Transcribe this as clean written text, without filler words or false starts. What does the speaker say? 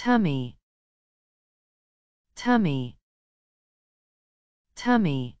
tummy, tummy, tummy.